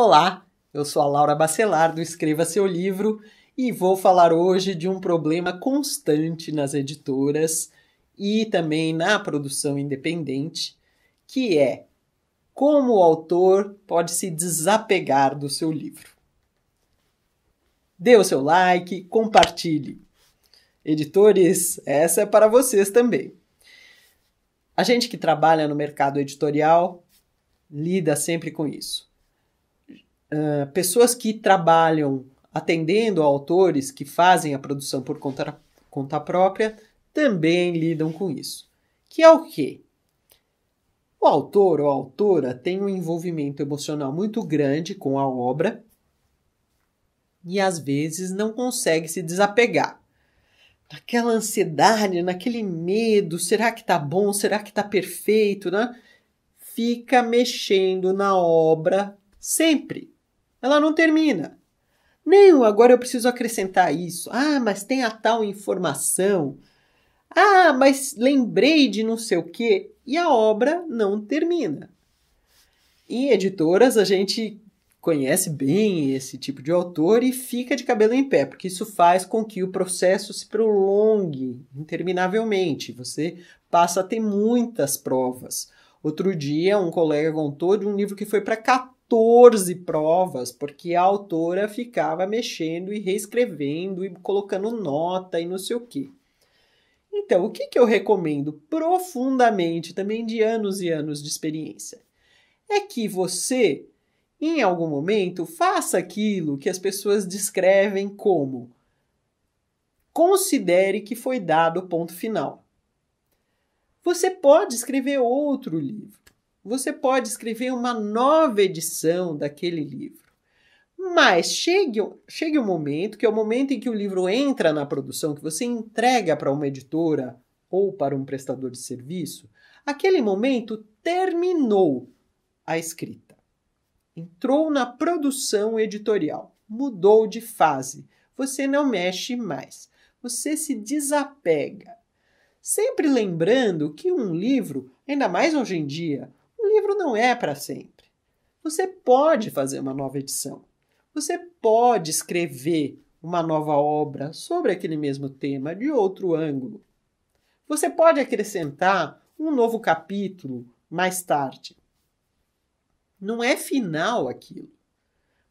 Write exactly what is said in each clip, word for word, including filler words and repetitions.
Olá, eu sou a Laura Bacellar do Escreva Seu Livro e vou falar hoje de um problema constante nas editoras e também na produção independente, que é como o autor pode se desapegar do seu livro. Dê o seu like, compartilhe. Editores, essa é para vocês também. A gente que trabalha no mercado editorial lida sempre com isso. Uh, pessoas que trabalham atendendo a autores que fazem a produção por conta, conta própria também lidam com isso. Que é o quê? O autor ou a autora tem um envolvimento emocional muito grande com a obra e às vezes não consegue se desapegar. Naquela ansiedade, naquele medo, será que tá bom, será que tá perfeito, né? Fica mexendo na obra sempre. Ela não termina. Não, agora eu preciso acrescentar isso. Ah, mas tem a tal informação. Ah, mas lembrei de não sei o quê. E a obra não termina. Em editoras, a gente conhece bem esse tipo de autor e fica de cabelo em pé, porque isso faz com que o processo se prolongue interminavelmente. Você passa a ter muitas provas. Outro dia, um colega contou de um livro que foi para quatorze provas, porque a autora ficava mexendo e reescrevendo e colocando nota e não sei o quê. Então, o que, que eu recomendo profundamente, também de anos e anos de experiência, é que você, em algum momento, faça aquilo que as pessoas descrevem como considere que foi dado o ponto final. Você pode escrever outro livro. Você pode escrever uma nova edição daquele livro. Mas chegue, chegue um momento, que é o momento em que o livro entra na produção, que você entrega para uma editora ou para um prestador de serviço, aquele momento terminou a escrita. Entrou na produção editorial, mudou de fase, você não mexe mais, você se desapega. Sempre lembrando que um livro, ainda mais hoje em dia, um livro não é para sempre. Você pode fazer uma nova edição, você pode escrever uma nova obra sobre aquele mesmo tema de outro ângulo. Você pode acrescentar um novo capítulo mais tarde. Não é final aquilo,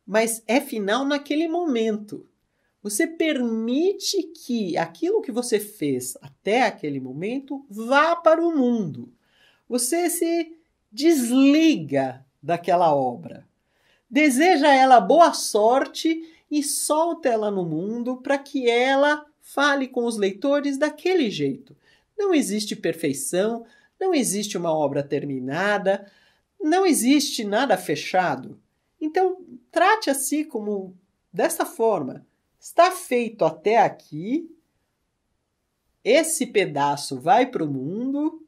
mas é final naquele momento. Você permite que aquilo que você fez até aquele momento vá para o mundo. Você se desliga daquela obra. Deseja ela boa sorte e solta ela no mundo para que ela fale com os leitores daquele jeito. Não existe perfeição, não existe uma obra terminada, não existe nada fechado. Então, trate a si como dessa forma. Está feito até aqui. Esse pedaço vai para o mundo.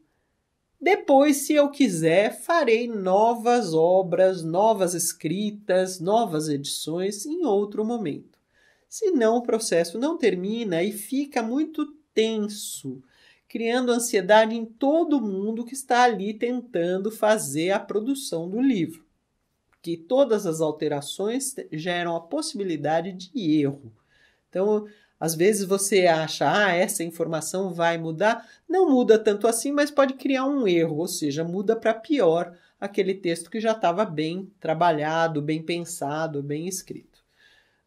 Depois, se eu quiser, farei novas obras, novas escritas, novas edições em outro momento. Senão, o processo não termina e fica muito tenso, criando ansiedade em todo mundo que está ali tentando fazer a produção do livro. Porque todas as alterações geram a possibilidade de erro. Então, às vezes você acha, ah, essa informação vai mudar. Não muda tanto assim, mas pode criar um erro, ou seja, muda para pior aquele texto que já estava bem trabalhado, bem pensado, bem escrito.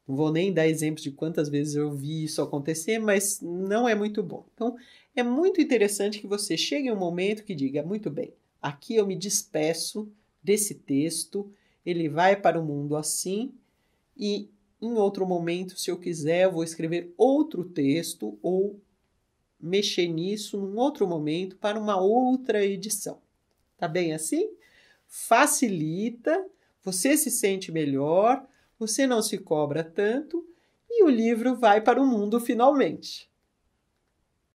Não vou nem dar exemplos de quantas vezes eu vi isso acontecer, mas não é muito bom. Então, é muito interessante que você chegue a um momento que diga, muito bem, aqui eu me despeço desse texto, ele vai para o mundo assim, e em outro momento, se eu quiser, eu vou escrever outro texto ou mexer nisso num outro momento para uma outra edição. Tá bem assim? Facilita, você se sente melhor, você não se cobra tanto e o livro vai para o mundo finalmente.